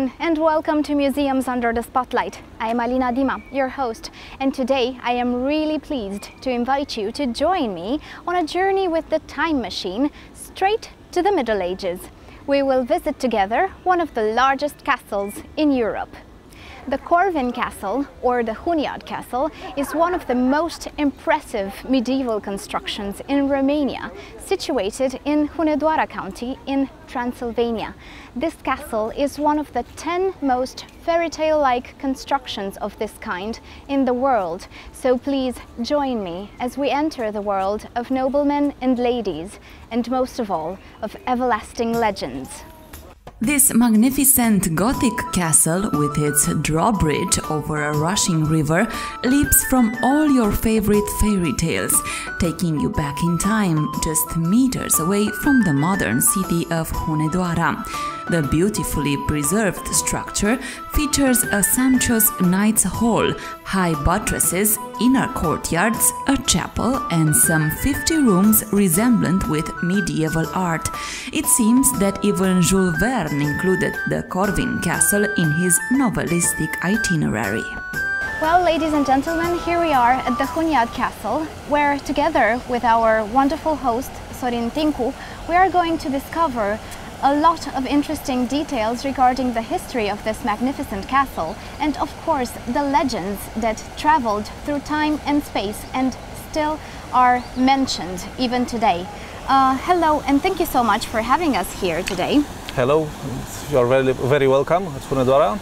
everyone, and welcome to Museums Under the Spotlight. I am Alina Dima, your host, and today I am really pleased to invite you to join me on a journey with the time machine straight to the Middle Ages. We will visit together one of the largest castles in Europe. The Corvin Castle, or the Hunyad Castle, is one of the most impressive medieval constructions in Romania, situated in Hunedoara County in Transylvania. This castle is one of the 10 most fairy-tale-like constructions of this kind in the world, so please join me as we enter the world of noblemen and ladies, and most of all, of everlasting legends. This magnificent Gothic castle, with its drawbridge over a rushing river, leaps from all your favorite fairy tales, taking you back in time, just meters away from the modern city of Hunedoara. The beautifully preserved structure features a sumptuous knight's hall, high buttresses, inner courtyards, a chapel and some 50 rooms resemblant with medieval art. It seems that even Jules Verne included the Corvin Castle in his novelistic itinerary. Well, ladies and gentlemen, here we are at the Hunyad Castle, where together with our wonderful host Sorin Tinku, we are going to discover a lot of interesting details regarding the history of this magnificent castle and, of course, the legends that traveled through time and space and still are mentioned even today. Hello, and thank you so much for having us here today. Hello, you're very, very welcome at Hunedoara.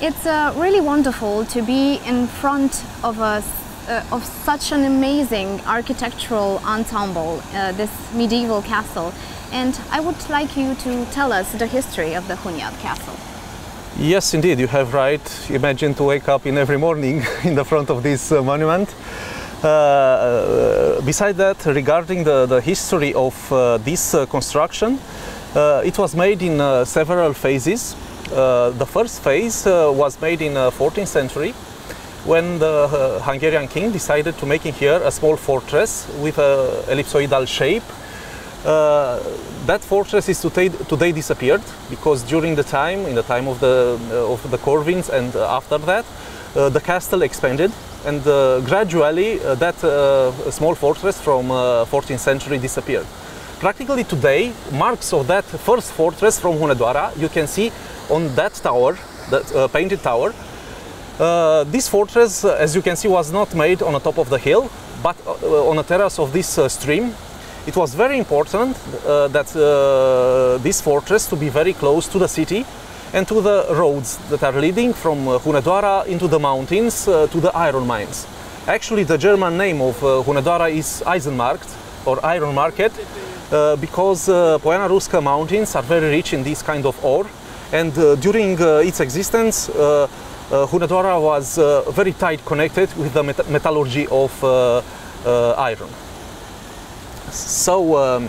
It's really wonderful to be in front of us of such an amazing architectural ensemble, this medieval castle. And I would like you to tell us the history of the Hunyad Castle. Yes, indeed, you have right. Imagine to wake up in every morning in the front of this monument. Beside that, regarding the history of this construction, it was made in several phases. The first phase was made in the 14th century, when the Hungarian king decided to make in here a small fortress with an ellipsoidal shape. That fortress is today disappeared, because during the time, in the time of the Corvins and after that, the castle expanded, and gradually that small fortress from 14th century disappeared. Practically today, marks of that first fortress from Hunedoara you can see on that tower, that painted tower. This fortress, as you can see, was not made on the top of the hill, but on a terrace of this stream. It was very important that this fortress to be very close to the city and to the roads that are leading from Hunedoara into the mountains to the iron mines. Actually, the German name of Hunedoara is Eisenmarkt, or Iron Market, because Poiana Rusca mountains are very rich in this kind of ore, and during its existence, Hunedoara was very tight connected with the metallurgy of iron. So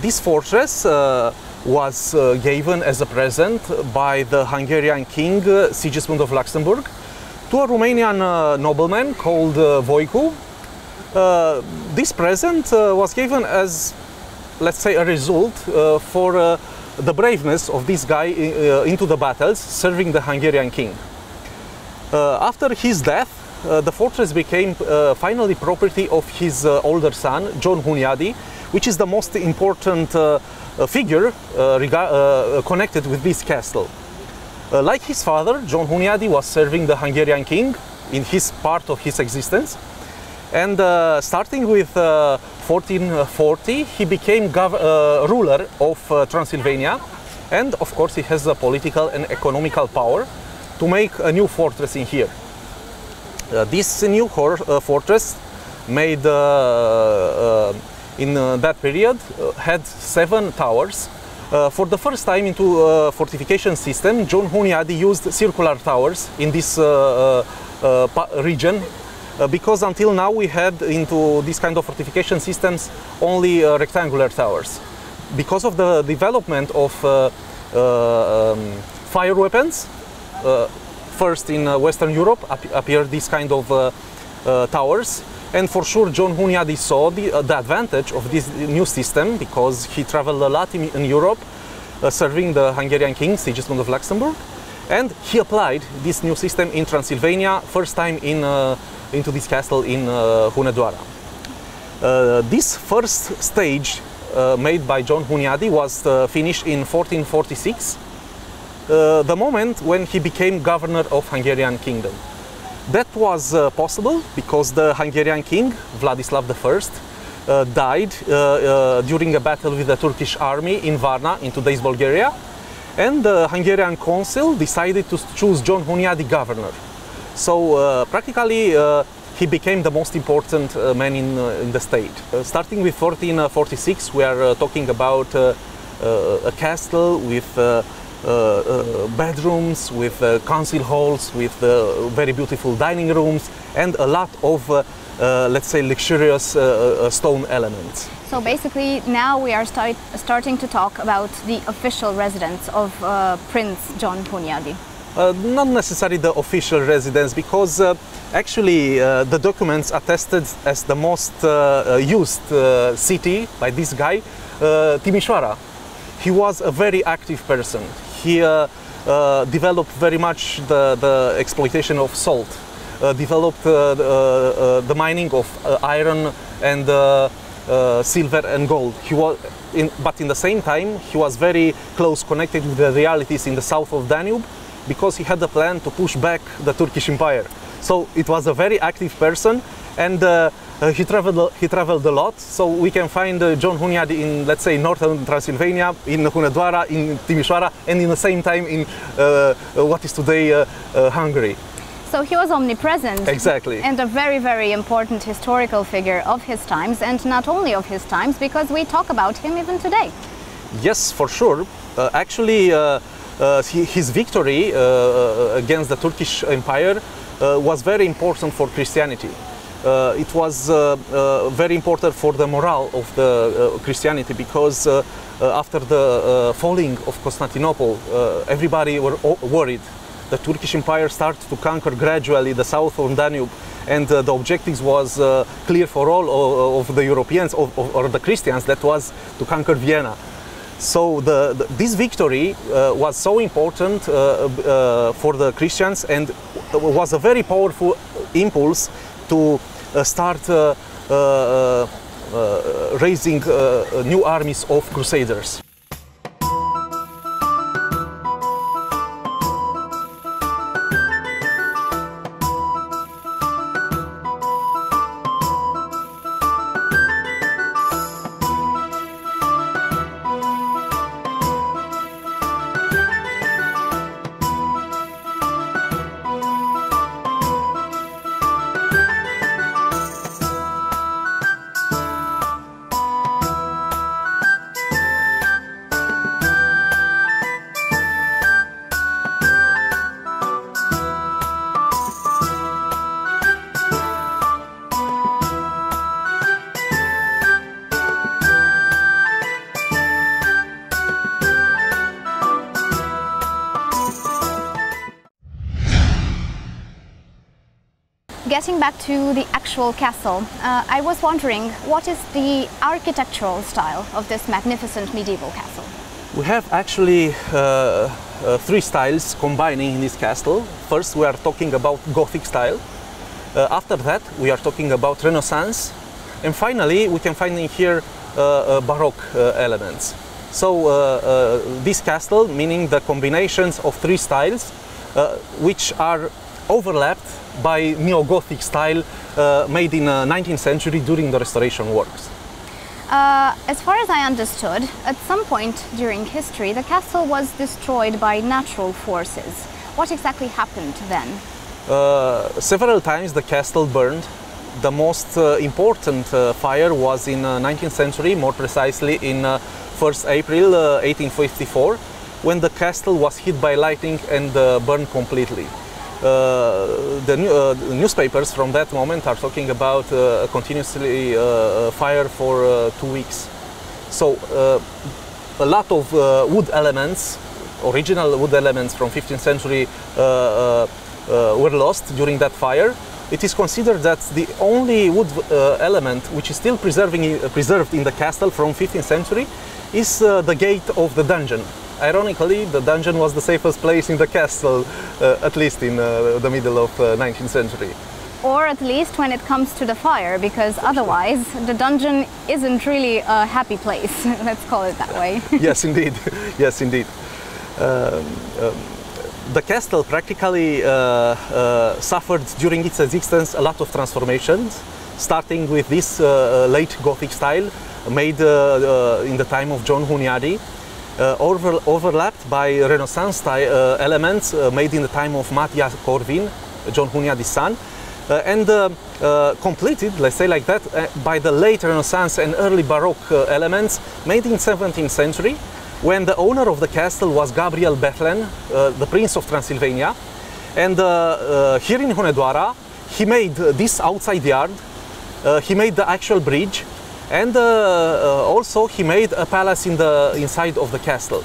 this fortress was given as a present by the Hungarian king Sigismund of Luxembourg to a Romanian nobleman called Voicu. This present was given as, let's say, a result for the braveness of this guy into the battles, serving the Hungarian king. After his death, the fortress became finally property of his older son, John Hunyadi, which is the most important figure connected with this castle. Like his father, John Hunyadi was serving the Hungarian king in his part of his existence, and starting with 1440, he became ruler of Transylvania, and of course he has the political and economical power to make a new fortress in here. This new fortress made in that period had 7 towers. For the first time into fortification system, John Hunyadi used circular towers in this region, because until now we had into this kind of fortification systems only rectangular towers. Because of the development of fire weapons, first in Western Europe appeared this kind of towers, and for sure John Hunyadi saw the advantage of this new system, because he traveled a lot in Europe serving the Hungarian king, Sigismund of Luxembourg, and he applied this new system in Transylvania, first time into this castle in Hunedoara. This first stage made by John Hunyadi was finished in 1446, the moment when he became governor of Hungarian kingdom. That was possible because the Hungarian king, Vladislav I, died during a battle with the Turkish army in Varna, in today's Bulgaria, and the Hungarian council decided to choose John Hunyadi governor. So practically he became the most important man in the state. Starting with 1446, we are talking about a castle with bedrooms, with council halls, with very beautiful dining rooms, and a lot of, let's say, luxurious stone elements. So basically, now we are starting to talk about the official residence of Prince John Hunyadi. Not necessarily the official residence, because actually the documents attested as the most used city by this guy, Timisoara. He was a very active person. He developed very much the exploitation of salt, developed the mining of iron and silver and gold. But in the same time, he was very close connected with the realities in the south of Danube, because he had a plan to push back the Turkish Empire. So it was a very active person, and he traveled a lot, so we can find John Hunyadi in, let's say, northern Transylvania, in Hunedoara, in Timisoara, and in the same time in what is today Hungary. So he was omnipresent. Exactly. And a very, very important historical figure of his times, and not only of his times, because we talk about him even today. Yes, for sure. Actually, his victory against the Turkish Empire was very important for Christianity. It was very important for the morale of the Christianity, because after the falling of Constantinople, everybody were worried. The Turkish Empire started to conquer gradually the south of Danube, and the objective was clear for all of the Europeans, or the Christians, that was to conquer Vienna. So this victory was so important for the Christians, and was a very powerful impulse to start raising new armies of crusaders. Getting back to the actual castle, I was wondering, what is the architectural style of this magnificent medieval castle? We have actually three styles combining in this castle. First, we are talking about Gothic style. After that, we are talking about Renaissance. And finally, we can find in here Baroque elements. So this castle, meaning the combinations of three styles, which are overlapped by neo-Gothic style made in the 19th century during the restoration works. As far as I understood, at some point during history, the castle was destroyed by natural forces. What exactly happened then? Several times the castle burned. The most important fire was in the 19th century, more precisely in 1st April 1854, when the castle was hit by lightning and burned completely. The newspapers from that moment are talking about continuously fire for 2 weeks. So a lot of wood elements, original wood elements from 15th century were lost during that fire. It is considered that the only wood element which is still preserved in the castle from 15th century is the gate of the dungeon. Ironically, the dungeon was the safest place in the castle, at least in the middle of 19th century. Or at least when it comes to the fire, because otherwise the dungeon isn't really a happy place, let's call it that way. Yes, indeed, yes, indeed. The castle practically suffered during its existence a lot of transformations, starting with this late Gothic style made in the time of John Hunyadi, overlapped by Renaissance style elements made in the time of Matthias Corvin, John Hunyadi's son, and completed, let's say like that, by the late Renaissance and early Baroque elements made in 17th century, when the owner of the castle was Gabriel Bethlen, the Prince of Transylvania. And here in Hunedoara, he made this outside yard, he made the actual bridge, and also he made a palace in the inside of the castle.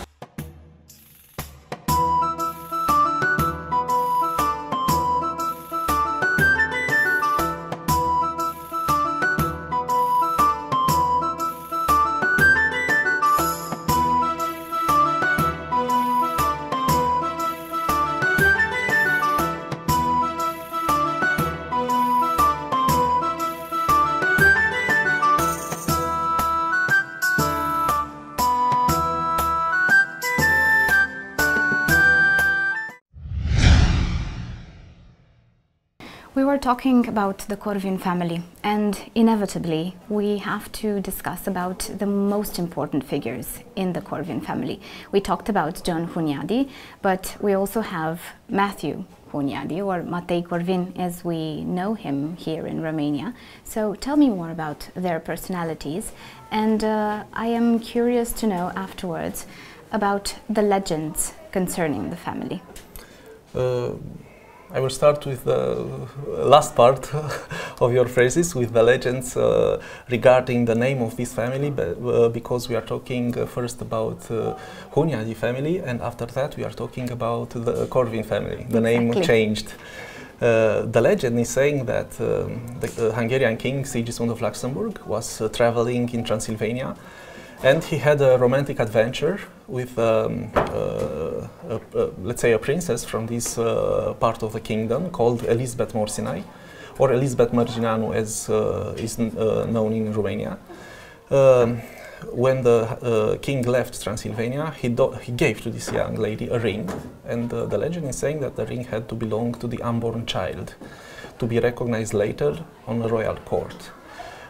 Talking about the Corvin family, and inevitably we have to discuss about the most important figures in the Corvin family. We talked about John Hunyadi, but we also have Matthew Hunyadi, or Matei Corvin as we know him here in Romania. So tell me more about their personalities, and I am curious to know afterwards about the legends concerning the family. I will start with the last part of your phrases, with the legends regarding the name of this family, because we are talking first about Hunyadi family, and after that we are talking about the Corvin family. The name changed. The legend is saying that the Hungarian king Sigismund of Luxembourg was traveling in Transylvania, and he had a romantic adventure with, let's say, a princess from this part of the kingdom called Elisabeth Morsinai, or Elisabeth Mărginean as is known in Romania. When the king left Transylvania, he gave to this young lady a ring, and the legend is saying that the ring had to belong to the unborn child, to be recognized later on a royal court.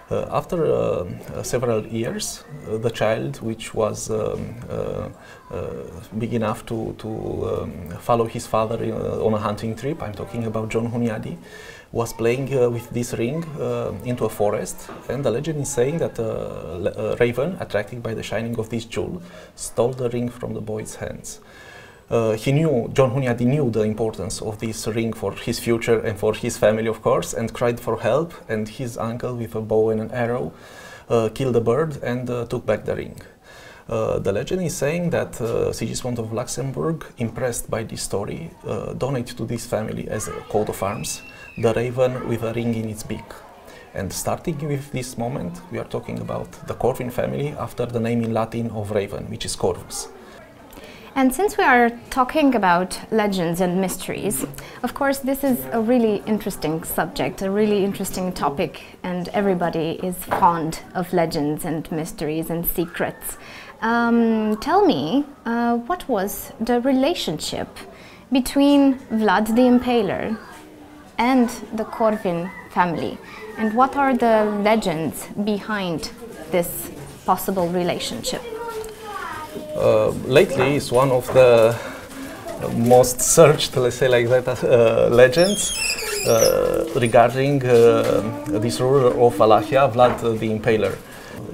After several years, the child, which was big enough to follow his father on a hunting trip, I'm talking about John Hunyadi, was playing with this ring into a forest, and the legend is saying that a raven, attracted by the shining of this jewel, stole the ring from the boy's hands. John Hunyadi knew the importance of this ring for his future and for his family, of course, and cried for help, and his uncle, with a bow and an arrow, killed a bird and took back the ring. The legend is saying that Sigismund of Luxembourg, impressed by this story, donated to this family as a coat of arms the raven with a ring in its beak. And starting with this moment, we are talking about the Corvin family, after the name in Latin of raven, which is Corvus. And since we are talking about legends and mysteries, of course this is a really interesting subject, a really interesting topic, and everybody is fond of legends and mysteries and secrets. Tell me, what was the relationship between Vlad the Impaler and the Corvin family, and what are the legends behind this possible relationship? Lately is one of the most searched, let's say like that, legends regarding this ruler of Wallachia, Vlad the Impaler.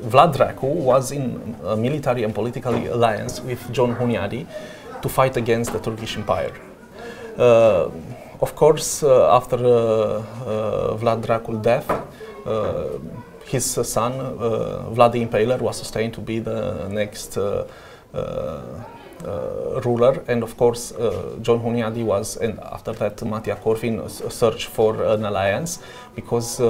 Vlad Dracul was in a military and political alliance with John Hunyadi to fight against the Turkish Empire. Of course, after Vlad Dracul's death, his son, Vlad the Impaler, was sustained to be the next ruler, and of course John Hunyadi was, and after that Matei Corvin, searched for an alliance, because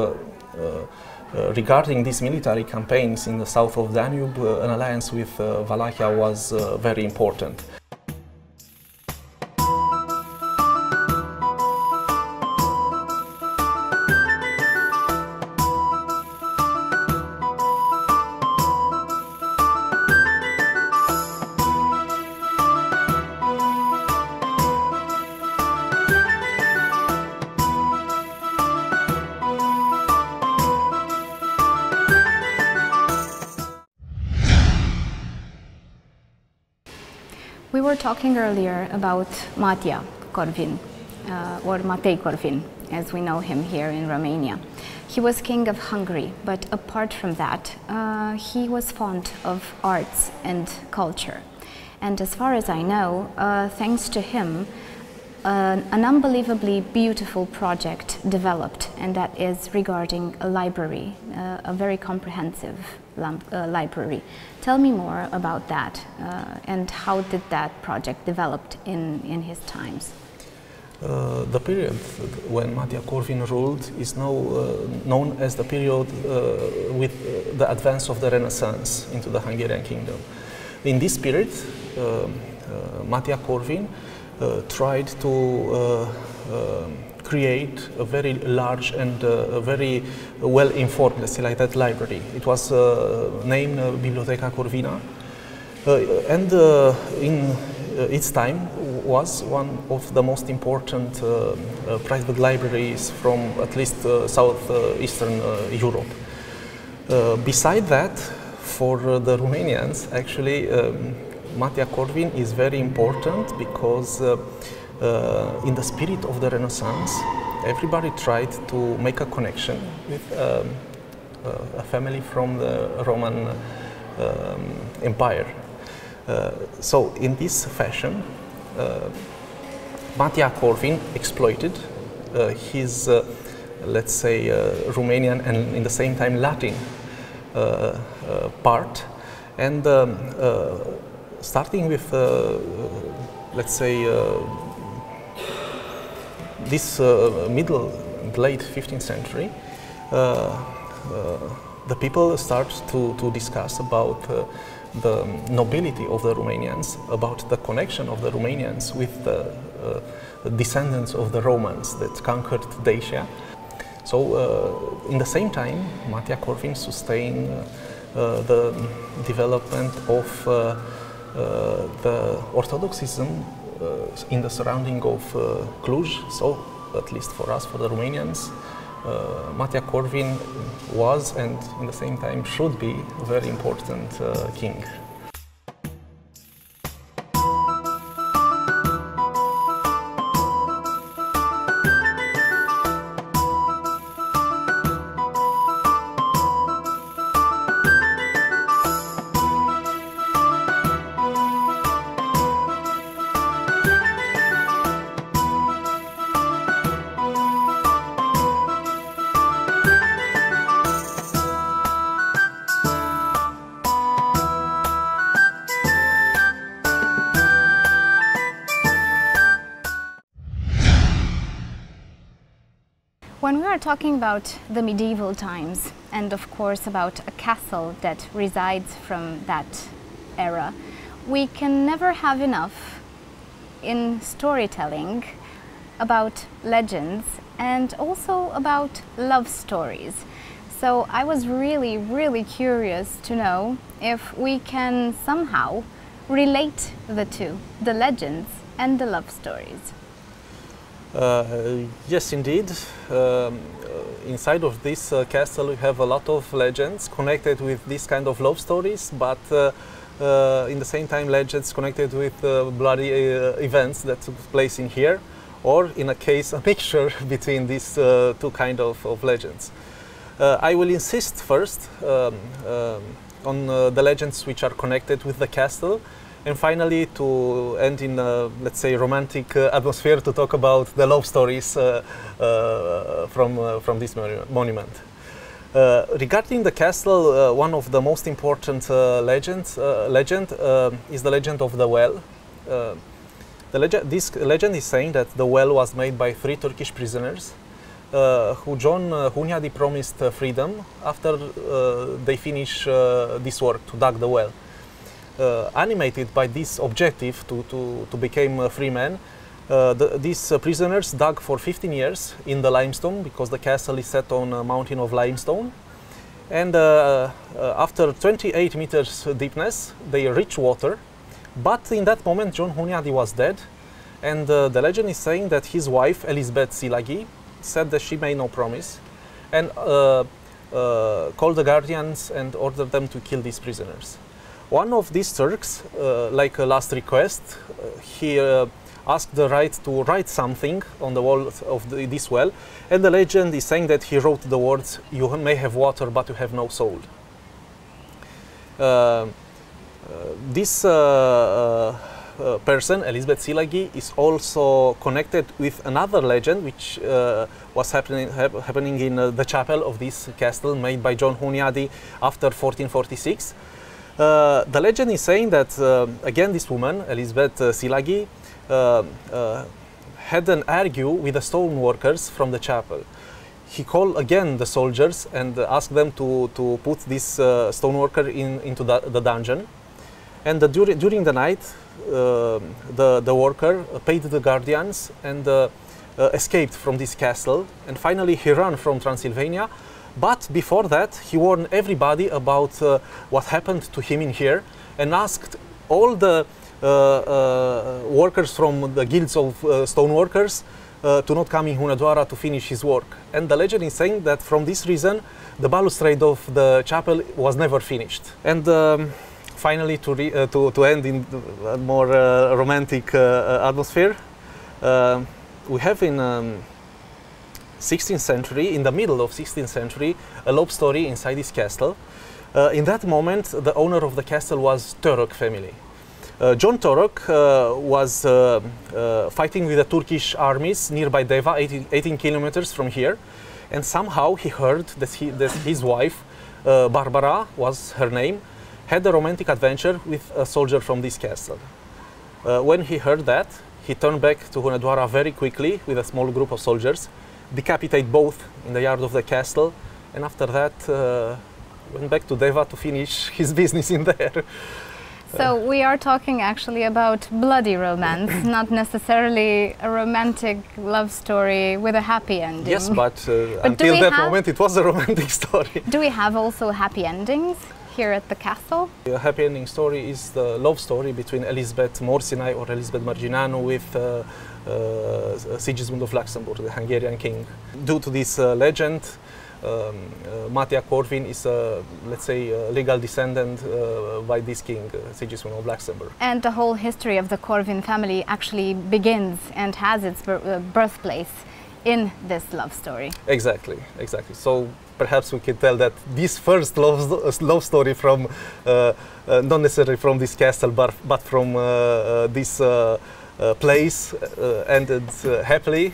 Regarding these military campaigns in the south of Danube, an alliance with Wallachia was very important. We were talking earlier about Matthias Corvin, or Matei Corvin, as we know him here in Romania. He was king of Hungary, but apart from that, he was fond of arts and culture. And as far as I know, thanks to him, an unbelievably beautiful project developed, and that is regarding a library, a very comprehensive library. Tell me more about that and how did that project develop in his times? The period when Matthias Corvin ruled is now known as the period with the advance of the Renaissance into the Hungarian kingdom. In this period, Matthias Corvin tried to create a very large and a very well-informed, let's say like that, library. It was named Biblioteca Corvina, and in its time was one of the most important private libraries from at least southeastern Europe. Beside that, for the Romanians, actually, Matthias Corvin is very important because in the spirit of the Renaissance, everybody tried to make a connection with a family from the Roman Empire. So in this fashion, Matthias Corvin exploited his, let's say, Romanian and in the same time Latin part, and starting with, let's say, this middle and late 15th century, the people start to discuss about the nobility of the Romanians, about the connection of the Romanians with the descendants of the Romans that conquered Dacia. So, in the same time, Matthias Corvin sustained the development of the Orthodoxism in the surrounding of Cluj. So, at least for us, for the Romanians, Matthias Corvin was, and in the same time should be, a very important king. When we are talking about the medieval times, and of course about a castle that resides from that era, we can never have enough in storytelling about legends and also about love stories. So I was really, really curious to know if we can somehow relate the two, the legends and the love stories. Yes, indeed. Inside of this castle we have a lot of legends connected with this kind of love stories, but in the same time legends connected with bloody events that took place in here, or in a case a mixture between these two kind of legends. I will insist first on the legends which are connected with the castle. And finally, to end in a, let's say, romantic atmosphere, to talk about the love stories from this monument. Regarding the castle, one of the most important legend is the legend of the well. This legend is saying that the well was made by three Turkish prisoners who John Hunyadi promised freedom after they finish this work to dug the well. Animated by this objective to become free men, these prisoners dug for 15 years in the limestone, because the castle is set on a mountain of limestone. And after 28 meters deepness, they reach water. But in that moment, John Hunyadi was dead. And the legend is saying that his wife, Elizabeth Szilágyi, said that she made no promise and called the guardians and ordered them to kill these prisoners. One of these Turks, like a last request, he asked the right to write something on the wall of this well, and the legend is saying that he wrote the words, "You may have water, but you have no soul." This person, Elizabeth Szilágyi, is also connected with another legend which was happening in the chapel of this castle made by John Hunyadi after 1446. The legend is saying that, again, this woman, Elizabeth Szilágyi, had an argue with the stone workers from the chapel. He called again the soldiers and asked them to put this stone worker into the dungeon. And during the night, the worker paid the guardians and escaped from this castle. And finally, he ran from Transylvania. But before that, he warned everybody about what happened to him in here and asked all the workers from the guilds of stoneworkers to not come in Hunedoara to finish his work. And the legend is saying that from this reason, the balustrade of the chapel was never finished. And finally, to end in a more romantic atmosphere, we have in 16th century, in the middle of 16th century, a love story inside this castle. In that moment, the owner of the castle was Torok family. John Torok was fighting with the Turkish armies nearby Deva, 18 kilometers from here, and somehow he heard that his wife, Barbara was her name, had a romantic adventure with a soldier from this castle. When he heard that, he turned back to Hunedoara very quickly with a small group of soldiers, decapitate both in the yard of the castle, and after that went back to Deva to finish his business in there. So we are talking actually about bloody romance, not necessarily a romantic love story with a happy ending. Yes, but until that moment it was a romantic story. Do we have also happy endings here at the castle? The happy ending story is the love story between Elisabeth Morsinai or Elisabeth Mărginean with Sigismund of Luxembourg, the Hungarian king. Due to this legend, Matei Corvin is, let's say, a legal descendant by this king, Sigismund of Luxembourg. And the whole history of the Corvin family actually begins and has its birthplace in this love story. Exactly, exactly. So perhaps we can tell that this first love story from, not necessarily from this castle, but from this place ended happily.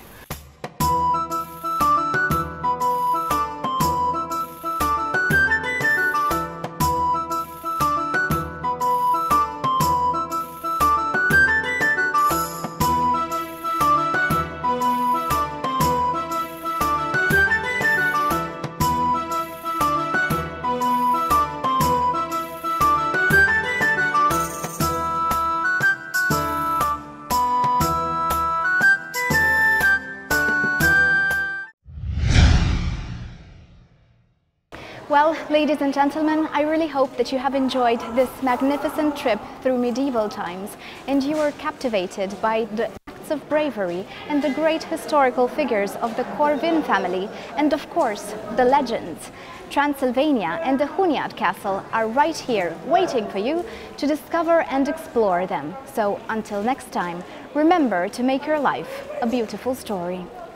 Well, ladies and gentlemen, I really hope that you have enjoyed this magnificent trip through medieval times and you were captivated by the acts of bravery and the great historical figures of the Corvin family and, of course, the legends. Transylvania and the Hunyad Castle are right here waiting for you to discover and explore them. So until next time, remember to make your life a beautiful story.